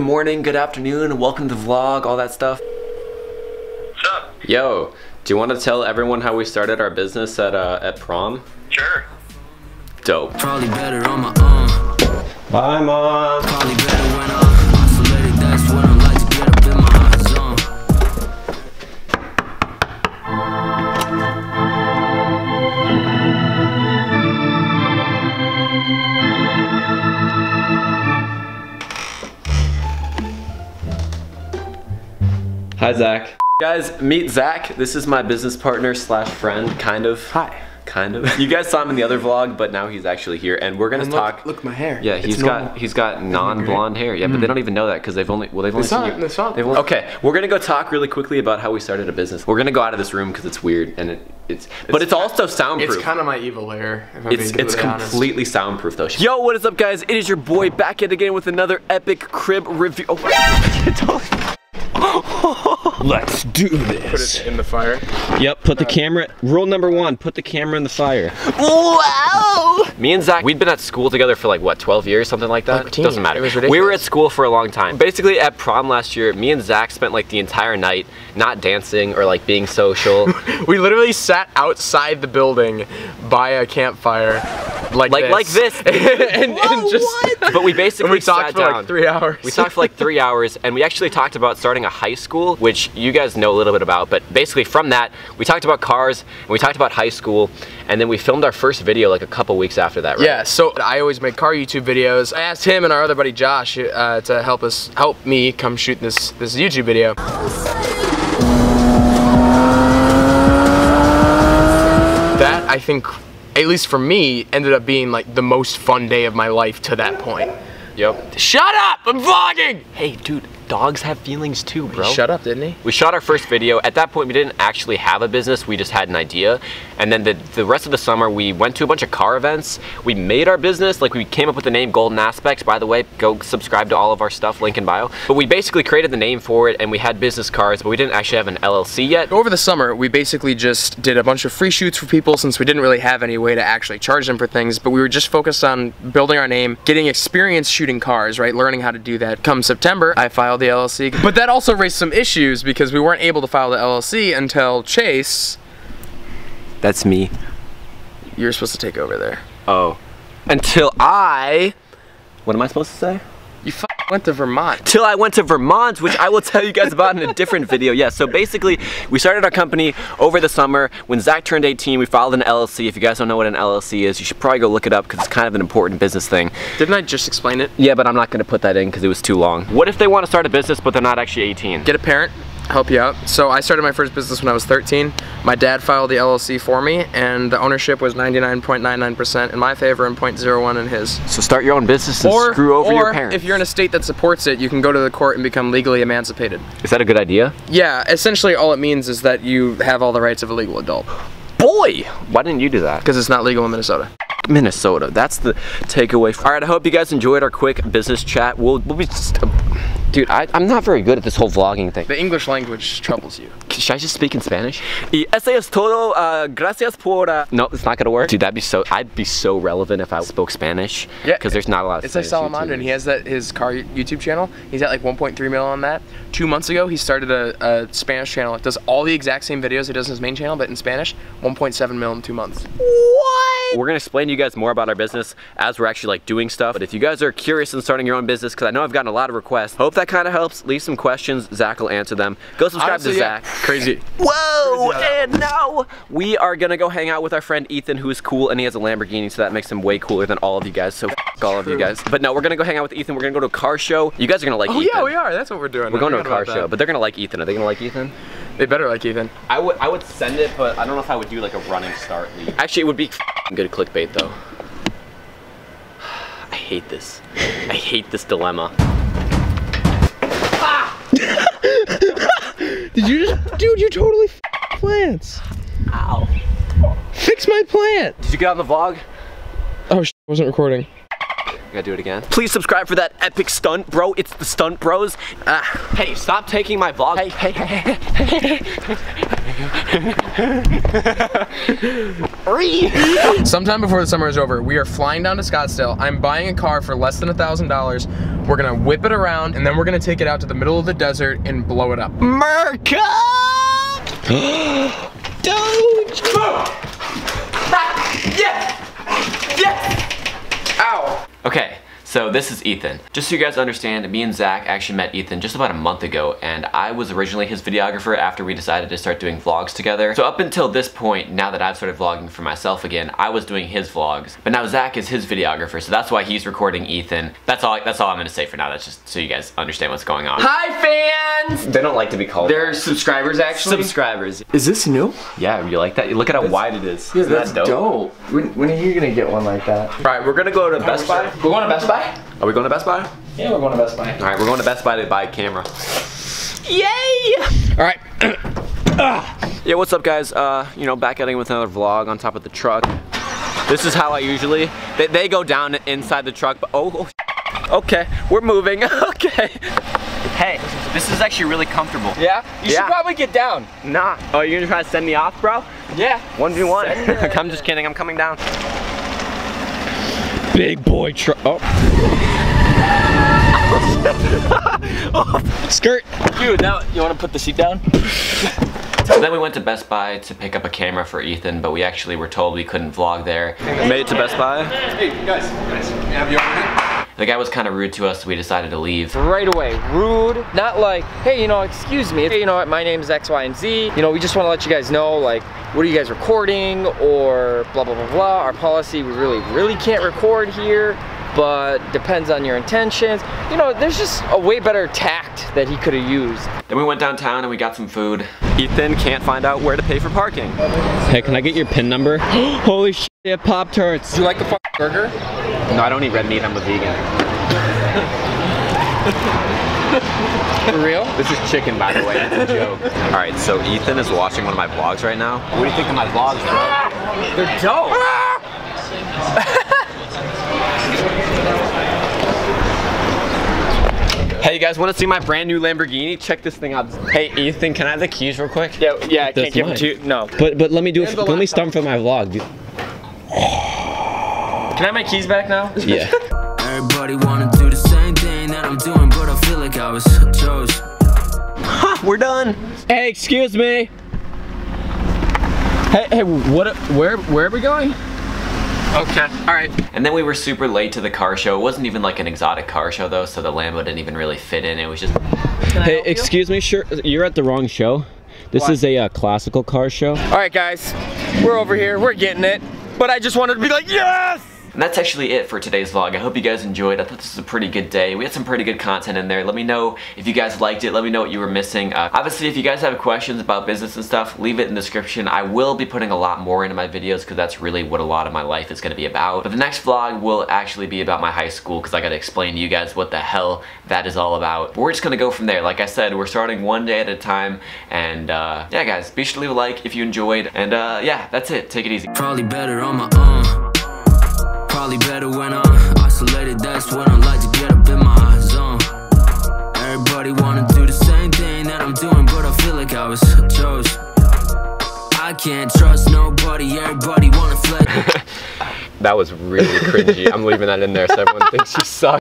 good morning, good afternoon, welcome to the vlog, all that stuff. What's up? Yo, do you want to tell everyone how we started our business at prom? Sure. Dope. Probably better on my own. Bye, Mom. Probably better when I'm isolated, that's what I'm like to get up in my zone. Hi, Zach. Guys, meet Zach. This is my business partner slash friend, kind of. Hi. Kind of. You guys saw him in the other vlog, but now he's actually here, and we're gonna talk. Look, my hair. Yeah, he's got non-blonde hair. Yeah, but they don't even know that because they've only seen you. Okay, we're gonna go talk really quickly about how we started a business. We're gonna go out of this room because it's weird and but it's also soundproof. It's kind of my evil hair. If I'm it's completely honest. Soundproof though. Yo, what is up, guys? It is your boy back yet again with another epic crib review. Oh. Let's do this. Put it in the fire. Yep, put the camera. Rule number one, put the camera in the fire. Wow! Me and Zach, we'd been at school together for like, what, 12 years, something like that? 15. Doesn't matter. It was ridiculous. We were at school for a long time. Basically, at prom last year, me and Zach spent like the entire night not dancing or like being social. We literally sat outside the building by a campfire. Like this. But we basically we talked for like three hours, and we actually talked about starting a high school, which you guys know a little bit about, but basically from that, we talked about cars, and we talked about high school, and then we filmed our first video like a couple weeks after that, right? Yeah, so I always make car YouTube videos. I asked him and our other buddy Josh to help me come shoot this YouTube video. That, I think, at least for me, ended up being like the most fun day of my life to that point. Yep. Shut up! I'm vlogging! Hey, dude, dogs have feelings too, bro. He shut up, didn't he? We shot our first video. At that point, we didn't actually have a business. We just had an idea. And then the rest of the summer, we went to a bunch of car events. We made our business. Like, we came up with the name Golden Aspects. By the way, go subscribe to all of our stuff, link in bio. But we basically created the name for it, and we had business cards, but we didn't actually have an LLC yet. Over the summer, we basically just did a bunch of free shoots for people since we didn't really have any way to actually charge them for things, but we were just focused on building our name, getting experience shooting cars, right? Learning how to do that. Come September, I filed the LLC, but that also raised some issues because we weren't able to file the LLC until Chase. That's me. You're supposed to take over there. Oh. Until I. What am I supposed to say? You went to Vermont. Till I went to Vermont, which I will tell you guys about in a different video. Yeah, so basically, we started our company over the summer. When Zach turned 18, we filed an LLC. If you guys don't know what an LLC is, you should probably go look it up because it's kind of an important business thing. Didn't I just explain it? Yeah, but I'm not going to put that in because it was too long. What if they want to start a business, but they're not actually 18? Get a parent. Help you out. So I started my first business when I was 13. My dad filed the LLC for me, and the ownership was 99.99% in my favor and 0.01 in his. So start your own business and screw over your parents. Or if you're in a state that supports it, you can go to the court and become legally emancipated. Is that a good idea? Yeah, essentially all it means is that you have all the rights of a legal adult. Boy! Why didn't you do that? Because it's not legal in Minnesota. Minnesota, that's the takeaway. Alright, I hope you guys enjoyed our quick business chat. We'll be just... Dude, I'm not very good at this whole vlogging thing. The English language troubles you. Should I just speak in Spanish? Y eso es todo, gracias por... No, it's not gonna work. Dude, I'd be so relevant if I spoke Spanish. Yeah. Because there's not a lot of Spanish. It's like Salamandra, and he has his car YouTube channel. He's at like 1.3 mil on that. 2 months ago, he started a Spanish channel. It does all the exact same videos he does in his main channel, but in Spanish, 1.7 mil in 2 months. What? We're gonna explain to you guys more about our business as we're actually like doing stuff. But if you guys are curious in starting your own business, because I know I've gotten a lot of requests, hope that kind of helps. Leave some questions, Zach will answer them. Go subscribe to Zach. Yeah. Crazy. Whoa, crazy. And now we are gonna go hang out with our friend Ethan, who is cool, and he has a Lamborghini, so that makes him way cooler than all of you guys, so all of you guys. But no, we're gonna go hang out with Ethan, we're gonna go to a car show. You guys are gonna like Ethan. Yeah, we are, that's what we're doing. We're going to a car show, but they're gonna like Ethan. Are they gonna like Ethan? They better like Ethan. I would send it, but I don't know if I would do like a running start lead. Actually, it would be good clickbait though. I hate this. I hate this dilemma. Did you just, dude, you totally f***ed plants. Ow. Fix my plant. Did you get on the vlog? Oh, sh**, I wasn't recording. I gotta do it again. Please subscribe for that epic stunt, bro. It's the stunt bros. Hey, stop taking my vlog. Hey, hey, hey, hey, hey, hey. Sometime before the summer is over, we are flying down to Scottsdale. I'm buying a car for less than $1,000. We're gonna whip it around and then we're gonna take it out to the middle of the desert and blow it up. Merca! Doge! Yes! Yes! Ow! Okay. So this is Ethan. Just so you guys understand, me and Zach actually met Ethan just about a month ago, and I was originally his videographer after we decided to start doing vlogs together. So up until this point, now that I've started vlogging for myself again, I was doing his vlogs. But now Zach is his videographer, so that's why he's recording Ethan. That's all I'm gonna say for now. That's just so you guys understand what's going on. Hi fans! They don't like to be called. They're subscribers actually. Subscribers. Is this new? Yeah, you like that? Look at how wide it is. Yeah, that's dope. When are you gonna get one like that? Alright, we're gonna go to Best Buy. We're going to Best Buy? Are we going to Best Buy? Yeah, we're going to Best Buy. All right, we're going to Best Buy to buy a camera. Yay! All right. Yeah, what's up, guys? You know, back at it with another vlog on top of the truck. This is how I usually. They go down inside the truck, but oh. Okay, we're moving. Okay. Hey, this is actually really comfortable. Yeah. You should probably get down. Nah. Oh, you're gonna try to send me off, bro? Yeah. 1v1. I'm just kidding. I'm coming down. Big boy truck. Oh. Skirt. Dude, now you want to put the seat down? So then we went to Best Buy to pick up a camera for Ethan, but we actually were told we couldn't vlog there. We made it to Best Buy. Hey, guys, have you on it? The guy was kind of rude to us, so we decided to leave. Right away, rude. Not like, hey, you know, excuse me. Hey, you know what, my name is X, Y, and Z. You know, we just want to let you guys know, like, what are you guys recording, or blah, blah, blah, blah. Our policy, we really can't record here, but depends on your intentions. You know, there's just a way better tact that he could have used. Then we went downtown and we got some food. Ethan can't find out where to pay for parking. Hey, can I get your PIN number? Holy shit, they have Pop-Tarts. Do you like the fucking burger? No, I don't eat red meat, I'm a vegan. For real? This is chicken, by the way, it's a joke. Alright, so Ethan is watching one of my vlogs right now. What do you think of my vlogs, bro? Ah! They're dope! Ah! Hey, you guys want to see my brand new Lamborghini? Check this thing out. Hey, Ethan, can I have the keys real quick? Yeah, I can't give them to you. No. But let me do it. Let me start for my vlog, dude. Can I have my keys back now? Yeah. Everybody wanna do the same thing that I'm doing, but I feel like I was chose. Ha! We're done! Hey, excuse me! Hey, where are we going? Okay, alright. And then we were super late to the car show. It wasn't even like an exotic car show though, so the Lambo didn't even really fit in. It was just... Hey, excuse me, sure, you're at the wrong show. This is a classical car show. Alright guys, we're over here, we're getting it. But I just wanted to be like, yes! And that's actually it for today's vlog. I hope you guys enjoyed. I thought this was a pretty good day. We had some pretty good content in there. Let me know if you guys liked it. Let me know what you were missing. Obviously, if you guys have questions about business and stuff, leave it in the description. I will be putting a lot more into my videos because that's really what a lot of my life is going to be about. But the next vlog will actually be about my high school because I got to explain to you guys what the hell that is all about. But we're just going to go from there. Like I said, we're starting one day at a time. And yeah, guys, be sure to leave a like if you enjoyed. And yeah, that's it. Take it easy. Probably better on my own. Probably better when I'm isolated, that's when I like to get up in my zone. Everybody wanna do the same thing that I'm doing, but I feel like I was chose. I can't trust nobody, everybody wanna flex. That was really cringy, I'm leaving that in there so everyone thinks you suck.